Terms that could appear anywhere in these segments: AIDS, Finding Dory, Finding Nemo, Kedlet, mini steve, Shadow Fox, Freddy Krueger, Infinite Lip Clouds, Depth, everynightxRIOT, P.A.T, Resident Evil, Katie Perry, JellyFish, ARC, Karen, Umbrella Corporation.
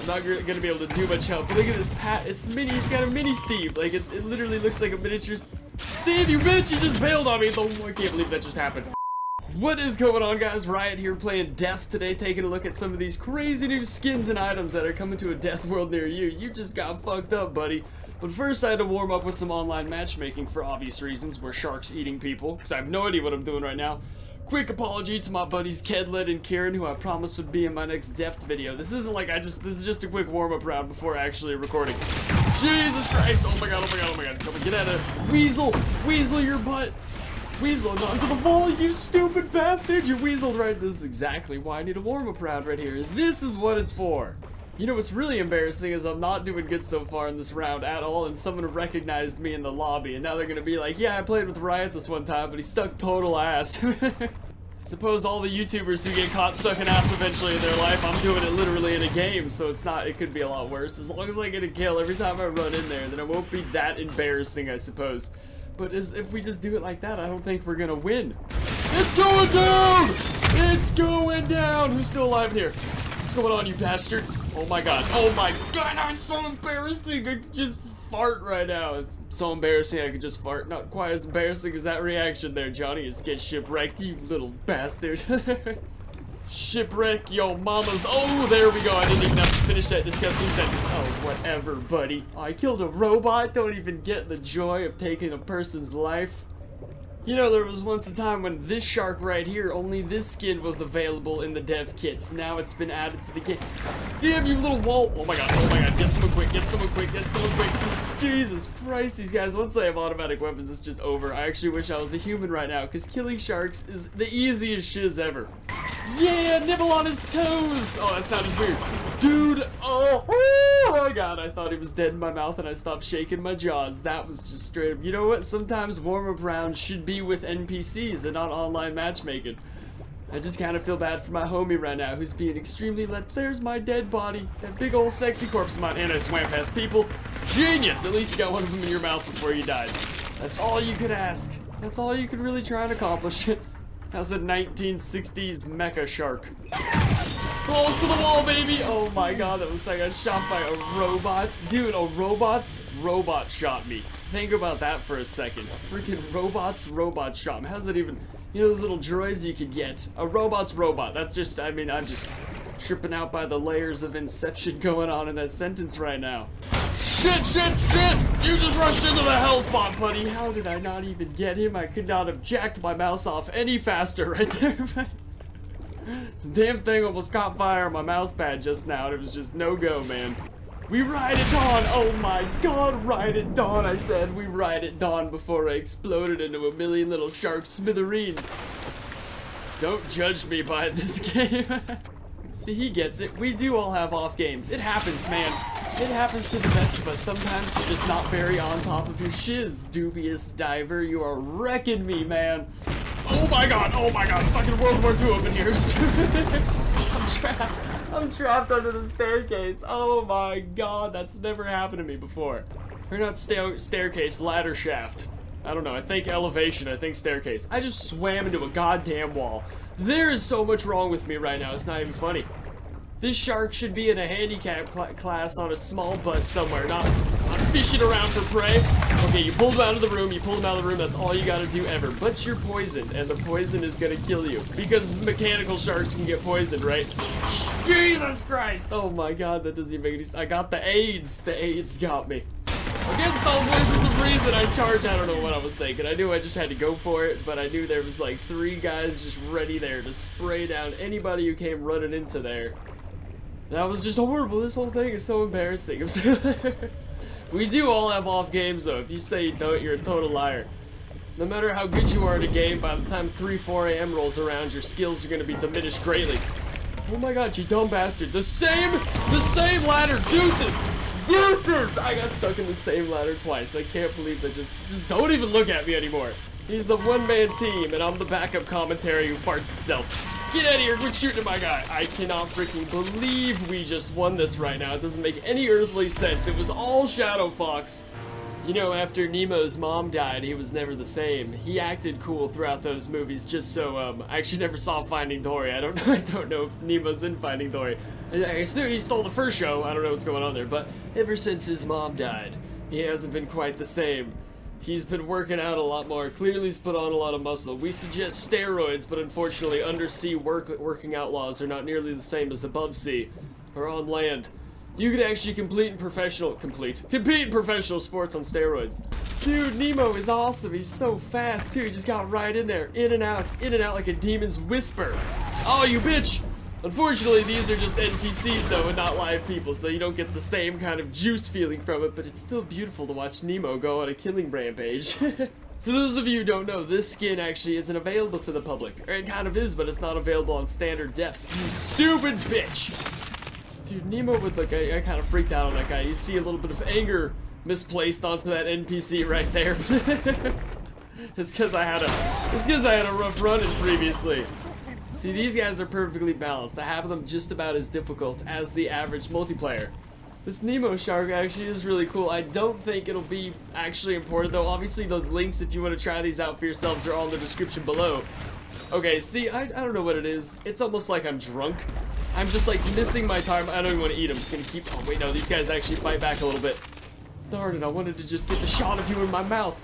I'm not gonna be able to do much help. But look at this Pat. It's mini. He's got a mini Steve. Like it literally looks like a miniature Steve. You bitch! You just bailed on me. Oh, I can't believe that just happened. What is going on, guys? Riot here playing Depth today, taking a look at some of these crazy new skins and items that are coming to a Depth world near you. You just got fucked up, buddy. But first, I had to warm up with some online matchmaking for obvious reasons, where sharks eating people, because I have no idea what I'm doing right now. Quick apology to my buddies Kedlet and Karen, who I promised would be in my next Depth video. This isn't like this is just a quick warm-up round before actually recording. Jesus Christ! Oh my god, oh my god, oh my god. Come on, get out of there. Weasel! Weasel your butt! Weaseled onto the ball, you stupid bastard! You weaseled right. This is exactly why I need a warm-up round right here. This is what it's for. You know what's really embarrassing is I'm not doing good so far in this round at all, and someone recognized me in the lobby, and now they're gonna be like, yeah, I played with Riot this one time, but he stuck total ass. Suppose all the YouTubers who get caught sucking ass eventually in their life, I'm doing it literally in a game, so it's not, it could be a lot worse. As long as I get a kill every time I run in there, then it won't be that embarrassing, I suppose. But if we just do it like that, I don't think we're gonna win. It's going down! It's going down! Who's still alive in here? What's going on, you bastard? Oh my god. Oh my god, that was so embarrassing! I could just fart right now. It's so embarrassing I could just fart. Not quite as embarrassing as that reaction there, Johnny. Just get shipwrecked, you little bastard. Shipwreck yo mamas. Oh, there we go. I didn't even have to finish that disgusting sentence. Oh, whatever, buddy. Oh, I killed a robot. Don't even get the joy of taking a person's life. You know, there was once a time when this shark right here, only this skin was available in the dev kits. Now it's been added to the kit. Damn, you little wall. Oh my god, oh my god. Get someone quick, get someone quick, get someone quick. Jesus Christ, these guys, once they have automatic weapons, it's just over. I actually wish I was a human right now, because killing sharks is the easiest shiz ever. Yeah, nibble on his toes! Oh, that sounded weird. Dude, oh my god, I thought he was dead in my mouth and I stopped shaking my jaws. That was just straight up. You know what? Sometimes warm-up rounds should be with NPCs and not online matchmaking. I just kind of feel bad for my homie right now who's being extremely let. There's my dead body. That big old sexy corpse of mine. And I swam past people. Genius! At least you got one of them in your mouth before you died. That's all you could ask. That's all you could really try and accomplish. How's a 1960s mecha shark? Close to the wall, baby! Oh my god, that was like I got shot by a robot. Dude, a robot shot me. Think about that for a second. A freaking robot shot me. How's that even... You know those little droids you could get? A robot's robot. That's just... I mean, I'm just tripping out by the layers of inception going on in that sentence right now. Shit, shit, shit! You just rushed into the hell spot, buddy! How did I not even get him? I could not have jacked my mouse off any faster right there. The damn thing almost caught fire on my mouse pad just now, and it was just no go, man. We ride at dawn! Oh my god, ride at dawn, I said. We ride at dawn before I exploded into a million little shark smithereens. Don't judge me by this game. See, he gets it. We do all have off games. It happens, man. It happens to the best of us. Sometimes you're just not very on top of your shiz, dubious diver. You are wrecking me, man. Oh my god, fucking World War II up in here. I'm trapped under the staircase. Oh my god, that's never happened to me before. Or not staircase, ladder shaft. I don't know, I think elevation, I think staircase. I just swam into a goddamn wall. There is so much wrong with me right now, it's not even funny. This shark should be in a handicap class on a small bus somewhere, not fishing around for prey. Okay, you pulled him out of the room, you pulled him out of the room, that's all you gotta do ever. But you're poisoned, and the poison is gonna kill you. Because mechanical sharks can get poisoned, right? Jesus Christ! Oh my god, that doesn't even make any sense. I got the AIDS! The AIDS got me. Against all voices of reason, I charged. I don't know what I was thinking. I knew I just had to go for it, but I knew there was like 3 guys just ready there to spray down anybody who came running into there. That was just horrible. This whole thing is so embarrassing. I'm so we do all have off games, though. If you say you don't, you're a total liar. No matter how good you are at a game, by the time 3-4 AM rolls around, your skills are going to be diminished greatly. Oh my god, you dumb bastard. The same ladder. Deuces. Deuces. I got stuck in the same ladder twice. I can't believe that. Just don't even look at me anymore. He's a one-man team, and I'm the backup commentary who farts itself. Get out of here, quit shooting at my guy. I cannot freaking believe we just won this right now. It doesn't make any earthly sense. It was all Shadow Fox. You know, after Nemo's mom died, he was never the same. He acted cool throughout those movies just so, I actually never saw Finding Dory. I don't know if Nemo's in Finding Dory. I assume he stole the first show, I don't know what's going on there, but ever since his mom died, he hasn't been quite the same. He's been working out a lot more, clearly he's put on a lot of muscle. We suggest steroids, but unfortunately undersea working out laws are not nearly the same as above sea, or on land. You could actually compete in professional sports on steroids. Dude, Nemo is awesome, he's so fast too, he just got right in there, in and out like a demon's whisper. Oh, you bitch! Unfortunately, these are just NPCs though and not live people, so you don't get the same kind of juice feeling from it, but it's still beautiful to watch Nemo go on a killing rampage. For those of you who don't know, this skin actually isn't available to the public. Or it kind of is, but it's not available on standard depth. You stupid bitch! Dude, Nemo would look, I kind of freaked out on that guy. You see a little bit of anger misplaced onto that NPC right there. It's because I had a rough run-in previously. See, these guys are perfectly balanced. I have them just about as difficult as the average multiplayer. This Nemo shark actually is really cool. I don't think it'll be actually imported though. Obviously the links if you want to try these out for yourselves are all in the description below. Okay, see, I don't know what it is. It's almost like I'm drunk. I'm just like missing my time. I don't even want to eat them. It's gonna keep, oh wait, no, these guys actually fight back a little bit. Darn it, I wanted to just get the shot of you in my mouth.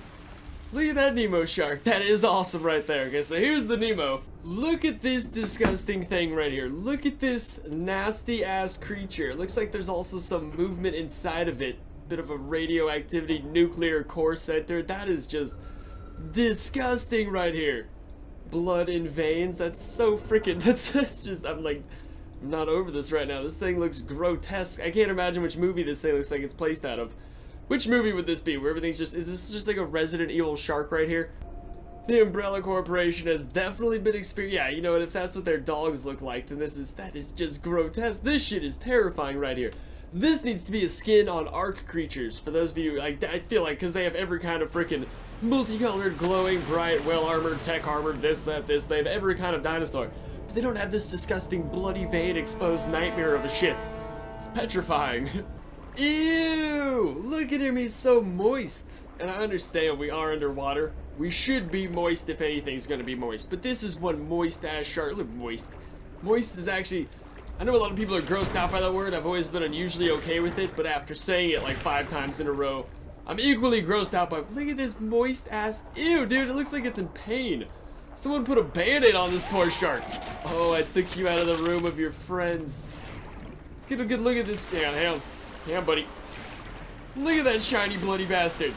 Look at that Nemo shark. That is awesome right there. Okay, so here's the Nemo. Look at this disgusting thing right here. Look at this nasty ass creature. It looks like there's also some movement inside of it. Bit of a radioactivity nuclear core center. That is just disgusting right here. Blood in veins. That's so freaking, that's just, I'm not over this right now. This thing looks grotesque. I can't imagine which movie this thing looks like it's placed out of. Which movie would this be, where everything's just, is this just like a Resident Evil shark right here? The Umbrella Corporation has definitely been yeah, you know what, if that's what their dogs look like, then this is, that is just grotesque. This shit is terrifying right here. This needs to be a skin on ARC creatures, for those of you, like, I feel like, because they have every kind of freaking multicolored, glowing, bright, well-armored, tech-armored, this, that, this, they have every kind of dinosaur. But they don't have this disgusting, bloody vein exposed nightmare of a shit. It's petrifying. Ew! Look at him, he's so moist. And I understand we are underwater. We should be moist if anything's gonna be moist. But this is one moist ass shark. Look, moist. Moist is actually, I know a lot of people are grossed out by that word. I've always been unusually okay with it, but after saying it like 5 times in a row, I'm equally grossed out by, look at this moist ass. Ew, dude, it looks like it's in pain. Someone put a band-aid on this poor shark. Oh, I took you out of the room of your friends. Let's get a good look at this. Damn. Yeah, buddy. Look at that shiny bloody bastard.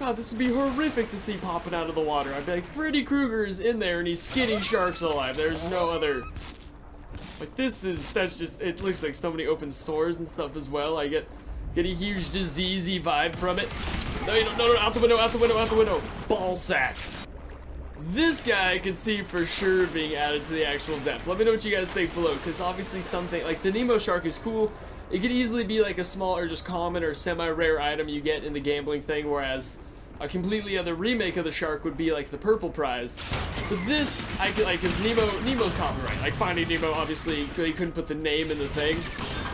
God, this would be horrific to see popping out of the water. I'd be like, Freddy Krueger is in there and he's skinning sharks alive. There's no other... Like, this is... That's just... It looks like so many open sores and stuff as well. I get a huge diseasey vibe from it. No, you don't... No, out the window, out the window, out the window. Ball sack. This guy I could see for sure being added to the actual depth. Let me know what you guys think below, because obviously something... Like, the Nemo shark is cool. It could easily be like a small or just common or semi-rare item you get in the gambling thing, whereas a completely other remake of the shark would be like the purple prize. But this, I could like, because Nemo's copyright. Like Finding Nemo, obviously, they couldn't put the name in the thing,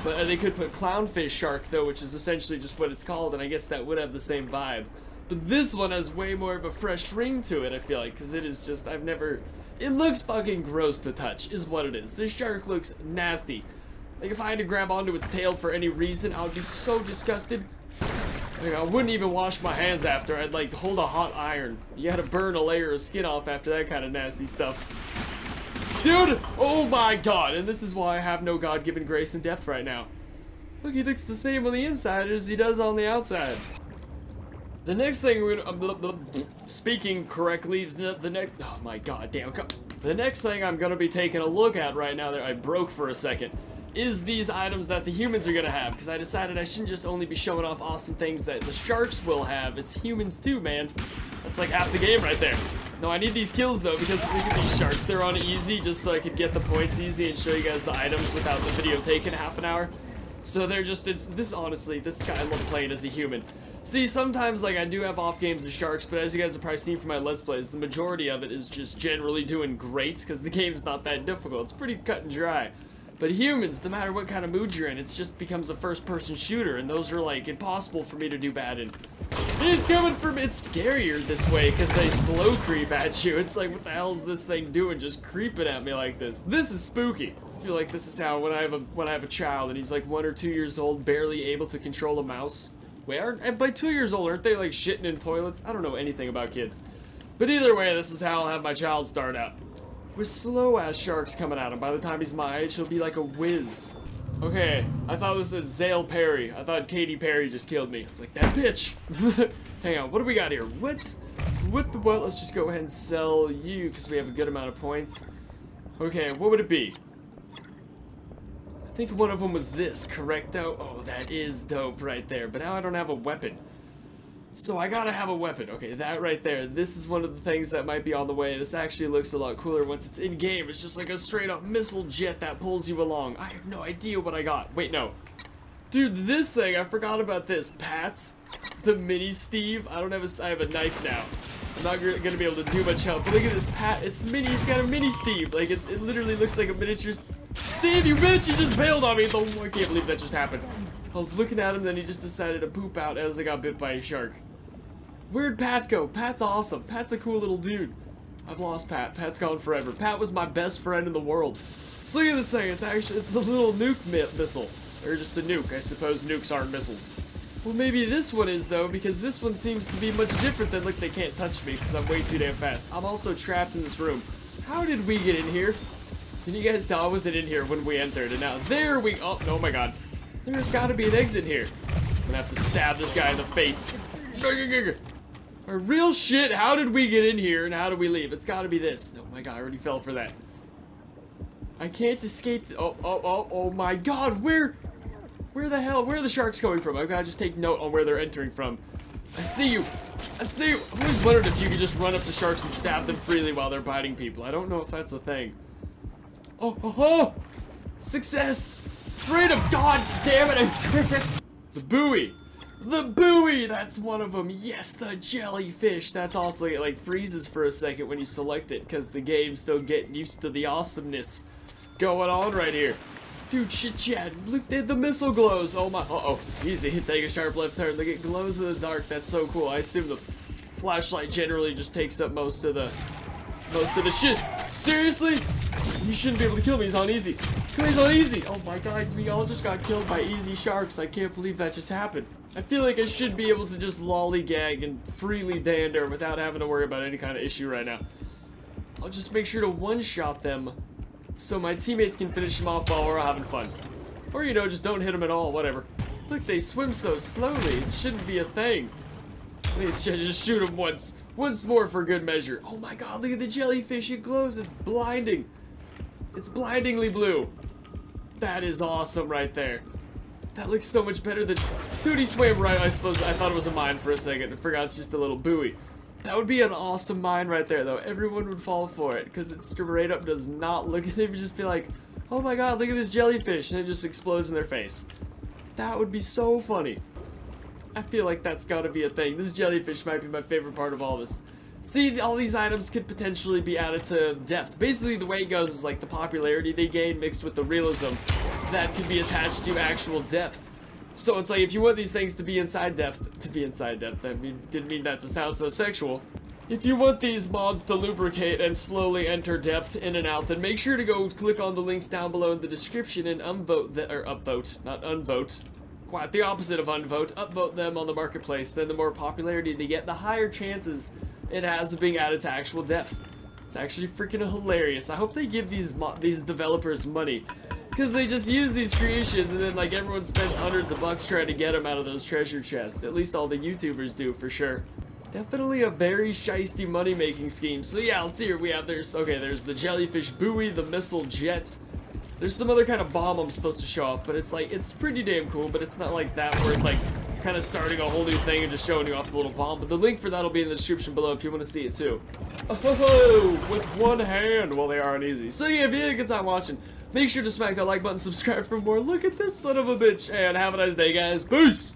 but they could put clownfish shark though, which is essentially just what it's called, and I guess that would have the same vibe. But this one has way more of a fresh ring to it, I feel like, because it is just, I've never, it looks fucking gross to touch, is what it is. This shark looks nasty. Like, if I had to grab onto its tail for any reason, I would be so disgusted. Like, I wouldn't even wash my hands after. I'd, like, hold a hot iron. You had to burn a layer of skin off after that kind of nasty stuff. Dude! Oh my god! And this is why I have no God-given grace and depth right now. Look, he looks the same on the inside as he does on the outside. The next thing we're gonna... speaking correctly, the next... Oh my god, damn. The next thing I'm gonna be taking a look at right now that I broke for a second... is these items that the humans are gonna have, because I decided I shouldn't just only be showing off awesome things that the sharks will have, it's humans too, man. That's like half the game right there. No, I need these kills though, because look at these sharks, they're on easy just so I could get the points easy and show you guys the items without the video taking half an hour. So they're just, it's, this honestly, this guy I love playing as a human. See, sometimes like I do have off games of sharks, but as you guys have probably seen from my Let's Plays, the majority of it is just generally doing greats, because the game's not that difficult, it's pretty cut and dry. But humans, no matter what kind of mood you're in, it just becomes a first-person shooter, and those are, like, impossible for me to do bad in. He's coming for me. It's scarier this way because they slow creep at you. It's like, what the hell is this thing doing just creeping at me like this? This is spooky. I feel like this is how when I have a child and he's like 1 or 2 years old, barely able to control a mouse. Wait, and by 2 years old, aren't they like shitting in toilets? I don't know anything about kids. But either way, this is how I'll have my child start out. With slow-ass sharks coming at him. By the time he's my age, he'll be like a whiz. Okay, I thought this was Zale Perry. I thought Katie Perry just killed me. I was like, that bitch! Hang on, what do we got here? What? Let's just go ahead and sell you, because we have a good amount of points. Okay, what would it be? I think one of them was this, correcto? Oh, that is dope right there, but now I don't have a weapon. So I gotta have a weapon. Okay, that right there. This is one of the things that might be on the way. This actually looks a lot cooler once it's in-game. It's just like a straight-up missile jet that pulls you along. I have no idea what I got. Wait, no. Dude, this thing, I forgot about this. P.A.T, the mini Steve. I have a knife now. I'm not gonna be able to do much help. But look at this P.A.T. It's mini. He's got a mini Steve. Like, it literally looks like a miniature... Steve, you bitch! You just bailed on me! I can't believe that just happened. I was looking at him, then he just decided to poop out as I got bit by a shark. Where'd P.A.T go? P.A.T's awesome. P.A.T's a cool little dude. I've lost P.A.T. P.A.T's gone forever. P.A.T was my best friend in the world. So look at this thing. It's a little nuke missile. Or just a nuke. I suppose nukes aren't missiles. Well, maybe this one is, though, because this one seems to be much different than, look, they can't touch me because I'm way too damn fast. I'm also trapped in this room. How did we get in here? Can you guys tell I wasn't in here when we entered? And now there we... Oh my god. There's gotta be an exit here. I'm gonna have to stab this guy in the face. Real shit, how did we get in here and how do we leave? It's gotta be this. Oh my god, I already fell for that. I can't escape... Oh my god, where the hell? Where are the sharks coming from? I've gotta just take note on where they're entering from. I see you! I see you! I've always wondered if you could just run up to sharks and stab them freely while they're biting people. I don't know if that's a thing. Oh, oh, oh! Success! Freedom! God damn it! I'm scared. The buoy! The buoy! That's one of them! Yes, the jellyfish! That's also, it like freezes for a second when you select it, because the game's still getting used to the awesomeness going on right here. Dude, shit, chat! Look, the missile glows! Oh my, uh-oh. Easy, take a sharp left turn. Look, it glows in the dark. That's so cool. I assume the flashlight generally just takes up most of the shit. Seriously? You shouldn't be able to kill me. He's on easy. He's on easy. Oh my god, we all just got killed by easy sharks. I can't believe that just happened. I feel like I should be able to just lollygag and freely dander without having to worry about any kind of issue right now. I'll just make sure to one-shot them so my teammates can finish them off while we're having fun. Or, you know, just don't hit them at all, whatever. Look, they swim so slowly. It shouldn't be a thing. I mean, just shoot them once. Once more for good measure. Oh my god, look at the jellyfish. It glows. It's blinding. It's blindingly blue. That is awesome right there. That looks so much better than... Dude, he swam right, I suppose. I thought it was a mine for a second. I forgot it's just a little buoy. That would be an awesome mine right there, though. Everyone would fall for it, because it straight up does not look... They would just be like, oh my god, look at this jellyfish, and it just explodes in their face. That would be so funny. I feel like that's gotta be a thing. This jellyfish might be my favorite part of all this. See, all these items could potentially be added to Depth. Basically, the way it goes is like the popularity they gain mixed with the realism that can be attached to actual depth. So it's like, if you want these things to be inside Depth, I mean, didn't mean that to sound so sexual. If you want these mods to lubricate and slowly enter Depth in and out, then make sure to go click on the links down below in the description and upvote, not unvote. Quite the opposite of unvote. Upvote them on the marketplace. Then the more popularity they get, the higher chances it has of being added to actual Depth. It's actually freaking hilarious. I hope they give these developers money, because they just use these creations and then like everyone spends hundreds of bucks trying to get them out of those treasure chests. At least all the YouTubers do for sure. Definitely a very shisty money making scheme. So yeah, let's see here. We have there's the jellyfish buoy, the missile jet. There's some other kind of bomb I'm supposed to show off, but it's like, it's pretty damn cool, but it's not like that where it's like kind of starting a whole new thing and just showing you off the little bomb. But the link for that will be in the description below if you want to see it too. Oh, with one hand. Well, they aren't easy. So yeah, if you had a good time watching, make sure to smack that like button, subscribe for more. Look at this son of a bitch, and have a nice day, guys. Peace!